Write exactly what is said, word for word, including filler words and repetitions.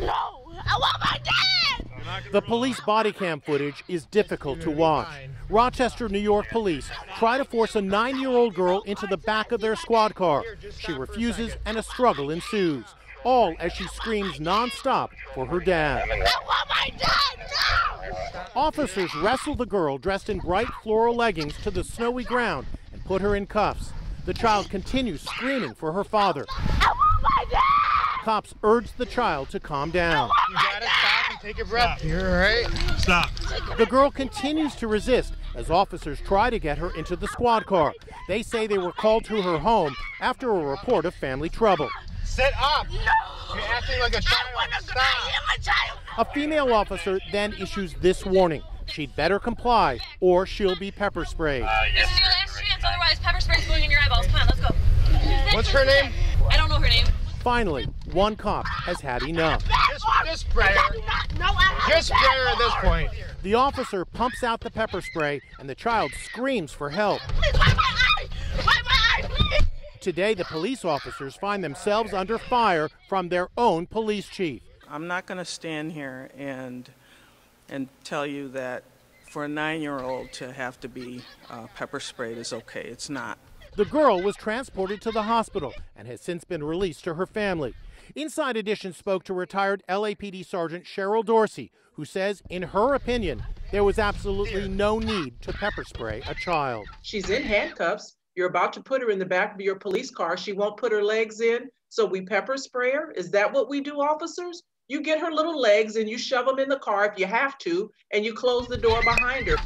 No! I want my dad! The police body cam footage is difficult to watch. Rochester, New York police try to force a nine-year-old girl into the back of their squad car. She refuses and a struggle ensues, all as she screams nonstop for her dad. I want my dad! No! Officers wrestle the girl dressed in bright floral leggings to the snowy ground and put her in cuffs. The child continues screaming for her father. I want my dad! Cops urge the child to calm down. You gotta stop and take a breath. Stop. You're all right. Stop. The girl continues to resist as officers try to get her into the squad car. They say they were called to her home after a report of family trouble. Sit up. No. You're acting like a child. I wanna stop. I am a child. A female officer then issues this warning. She'd better comply or she'll be pepper sprayed. Uh, yes. This is your last chance, otherwise pepper spray's going in your eyeballs. Come on, let's go. What's her name? I don't know her name. Finally, one cop has had enough. Just, just prayer. No, just prayer at this point. The officer pumps out the pepper spray and the child screams for help. Please, wipe my eye! Wipe my eye, please! Today, the police officers find themselves under fire from their own police chief. I'm not going to stand here and, and tell you that for a nine-year-old to have to be uh, pepper sprayed is okay. It's not. The girl was transported to the hospital and has since been released to her family. Inside Edition spoke to retired L A P D Sergeant Cheryl Dorsey, who says, in her opinion, there was absolutely no need to pepper spray a child. She's in handcuffs. You're about to put her in the back of your police car. She won't put her legs in, so we pepper spray her. Is that what we do, officers? You get her little legs and you shove them in the car if you have to, and you close the door behind her.